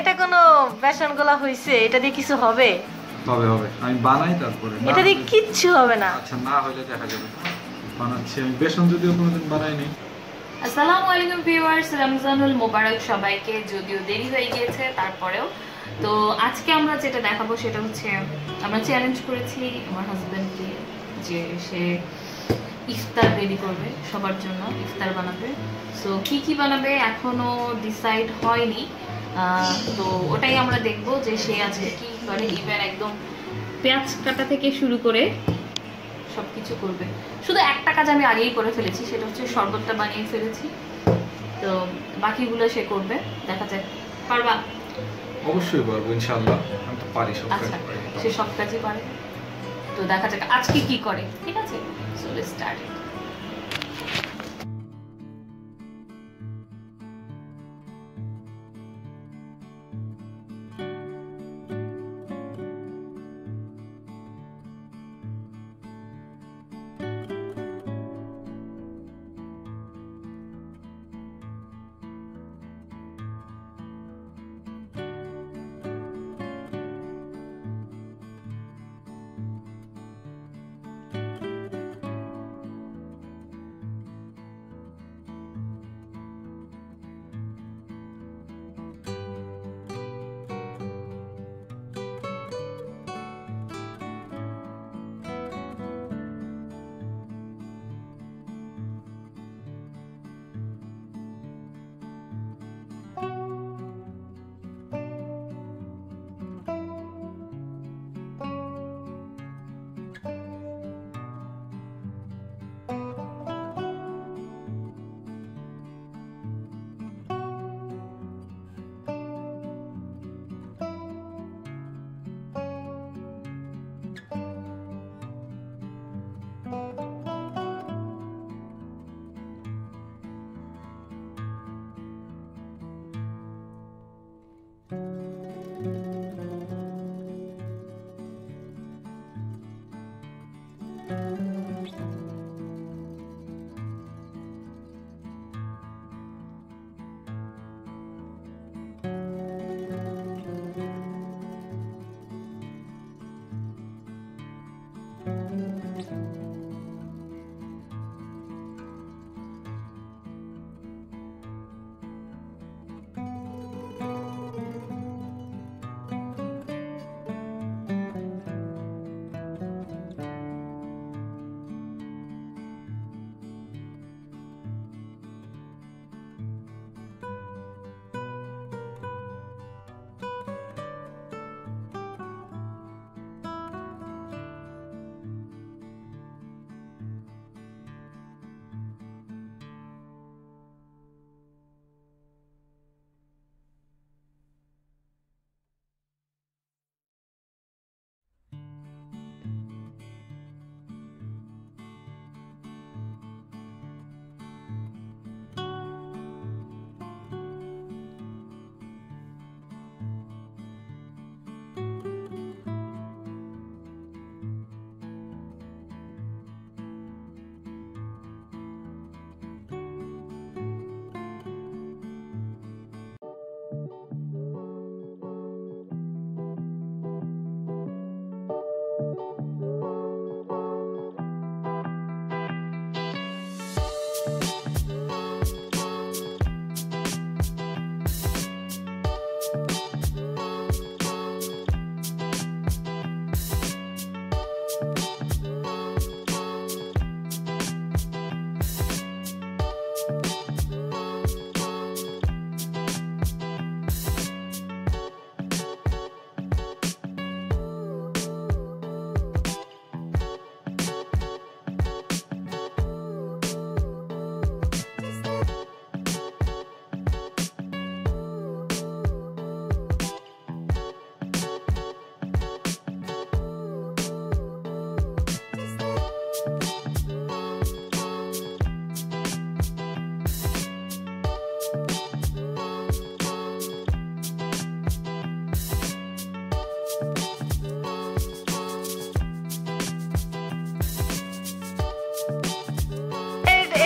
এটা কোনো ফ্যাশন গলা হইছে, এটা দিয়ে কিছু হবে? হবে হবে, আমি বানাই তারপরে। এটা দিয়ে কিচ্ছু হবে না। আচ্ছা না হলে দেখা যাবে, বানাচ্ছি আমি বেসন, যদিও কোনোদিন বানাইনি। আসসালামু আলাইকুম ভিউয়ার্স, রমজানুল মোবারক সবাইকে। যদিও দেরি হয়ে গিয়েছে তারপরেও তো আজকে আমরা যেটা দেখাবো সেটা হচ্ছে, আমরা চ্যালেঞ্জ করেছি আমার হাজব্যান্ডকে যে সে ইফতার রেডি করবে, সবার জন্য ইফতার বানাবে। সো কি কি বানাবে এখনো ডিসাইড হয়নি, তো ওটাই আমরা দেখবো যে সে আজকে কি করে। ইভেন একদম পেঁয়াজ কাটা থেকে শুরু করে সবকিছু করবে। শুধু একটা কাজ আমি আগেই করে ফেলেছি, সেটা হচ্ছে শরবতটা বানিয়ে ফেলেছি, তো বাকিগুলো সে করবে। দেখা যাক, পারবা? অবশ্যই পারবো ইনশাআল্লাহ, আমি তো পারি সব কাজ। সে সব কাজই পারে, তো দেখা যাক আজকে কি করে। ঠিক আছে, সো লেটস স্টার্ট।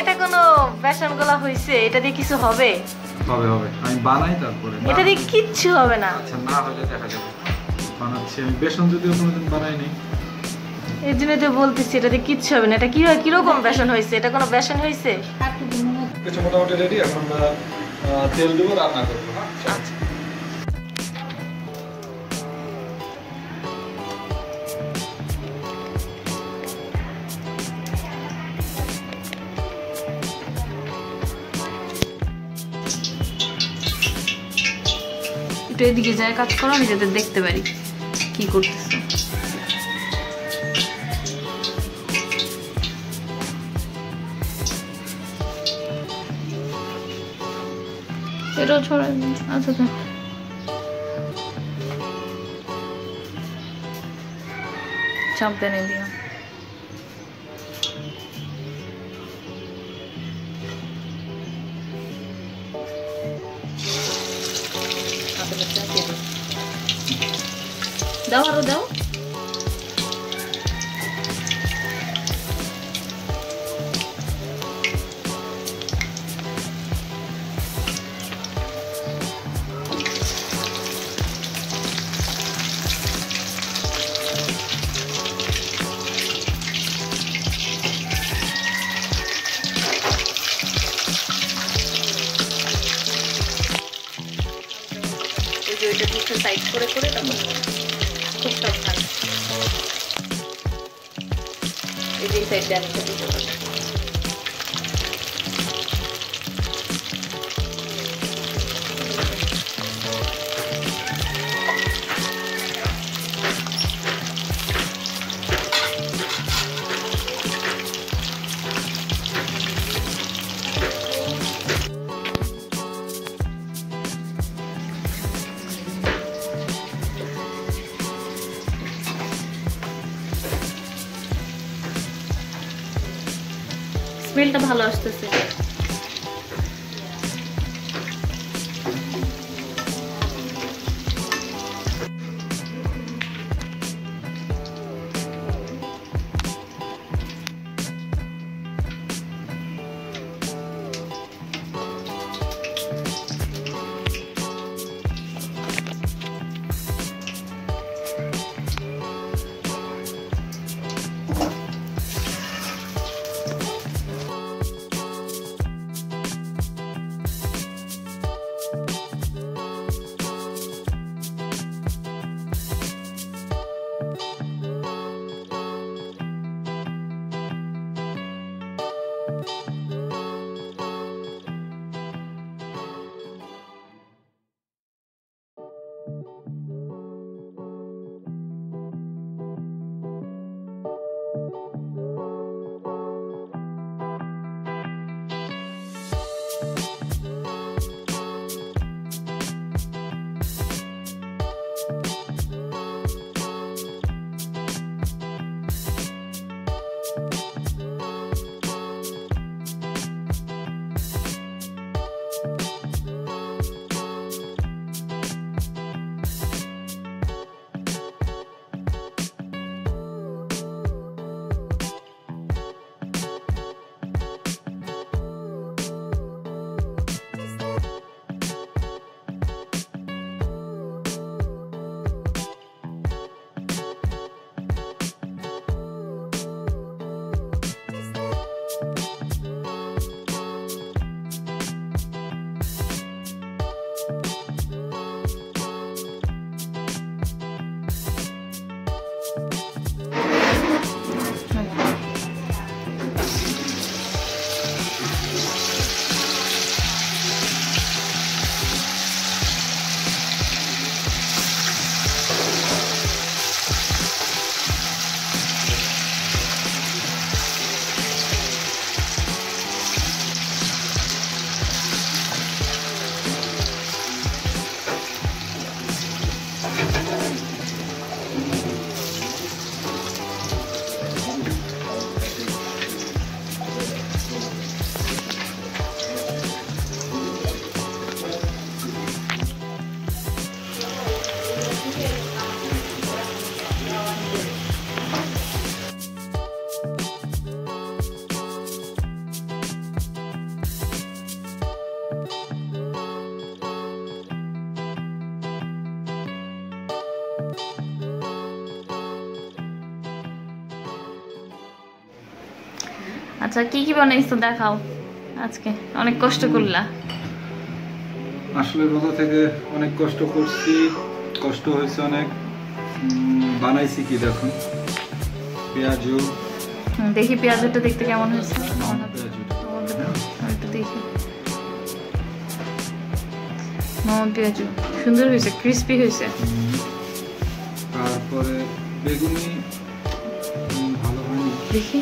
এটা কোনো ফ্যাশন গলা হইছে, এটা দিয়ে কিছু হবে? হবে হবে আমি বানাই তারপরে এটা দিয়ে কিচ্ছু হবে না। আচ্ছা না হলে দেখা যাবে বানাচ্ছি আমি বেসন যদিও কোনোদিন বানাইনি এই জন্য তো বলতেছি এটা দিয়ে কিচ্ছু হবে না। এটা কি হয় কিরকম বেসন হয়েছে এটা কোনো বেসন হয়েছে কিছু মোটামুটি রেডি। এখন তেল দেবো রান্না করবো। আচ্ছা এদিকে যায় কাজ করো আমি যাতে দেখতে পারি কি করতেছে। এটাও ছড়াই আচ্ছা চাপ দেন এদিকে দাও আরো দাও সাইড করে করে তারপর স্মেলটা ভালো আসতেছে। আচ্ছা কি কি বানাইছো দেখাও আজকে। অনেক কষ্ট করলা আসলে, কথা থেকে অনেক কষ্ট করছি, কষ্ট হয়েছে অনেক। বানাইছি কি দেখুন, পেঁয়াজু। দেখি পেঁয়াজটা দেখতে কেমন হয়েছে। পেঁয়াজু সুন্দর হয়েছে, ক্রিস্পি হয়েছে। তারপরে বেগুনি ভালো হয়নি দেখি,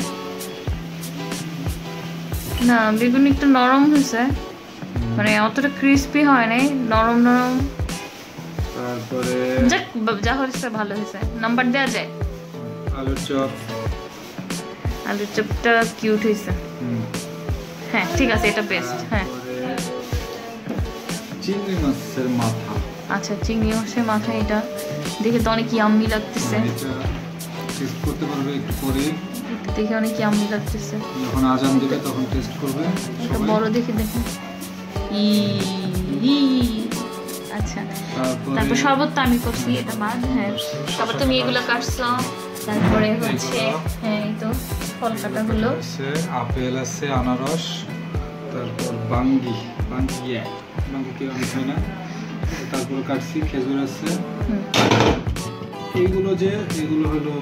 না বেগুনি একটু নরম হয়েছে, মানে অতটা ক্রিস্পি হয় নাই, নরম নরম। তারপরে যা হয়েছে ভালো হয়েছে, নাম্বার দেওয়া যায়। আলুর চপ, আলুর চপটা কিউট হয়েছে। হ্যাঁ ঠিক আছে, এটা বেস্ট। হ্যাঁ চিংড়ি মাছের মাথা, আচ্ছা চিংড়ি মাছের মাথা, এটা দেখে তো অনেক ইয়াম্মি লাগতেছে। এটা টেস্ট করতে পারবে একটু পরে, দেখে অনেক ইয়াম্মি লাগতেছে। যখন আজান দিবে তখন টেস্ট করবে। বড় দেখে দেখুন। আচ্ছা তারপর শরবত তো আমি করছি, এটা বাদ। হ্যাঁ তারপর তুমি এগুলো কাটছো, তারপরে হচ্ছে হ্যাঁ এই তো ফল কাটাগুলো আছে, আপেল আছে, আনারস, তারপর বাঙ্গি, বাঙ্গিয়া বাঙ্গি কি হয় না, তারপর কাটছি খেজুর আছে। এইগুলো যে এগুলো হলো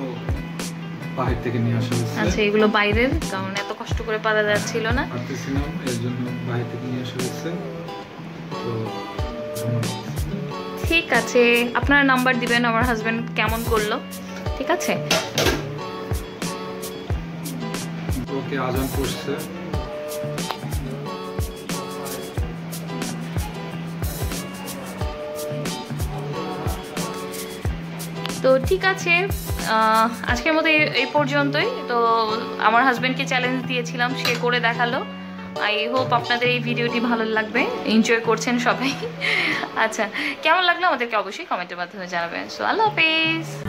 বাইরে থেকে নিয়ে আসা হয়েছে। আচ্ছা এগুলো বাইরের, কারণ এত কষ্ট করে পারা যাচ্ছিল না, পারতেছিলাম, এর জন্য বাইরে থেকে নিয়ে আসা হয়েছে। তো ঠিক আছে, আপনারা নাম্বার দিবেন আমার হাজবেন্ড কেমন করলো। ঠিক আছে ওকে, আজান পড়ছে। তো ঠিক আছে, আজকের মতো এই পর্যন্তই। তো আমার হাজবেন্ডকে চ্যালেঞ্জ দিয়েছিলাম, সে করে দেখালো। আই হোপ আপনাদের এই ভিডিওটি ভালো লাগবে, এনজয় করছেন সবাই। আচ্ছা কেমন লাগলো আমাদেরকে অবশ্যই কমেন্টের মাধ্যমে জানাবেন। সো আল্লাহ হাফেজ।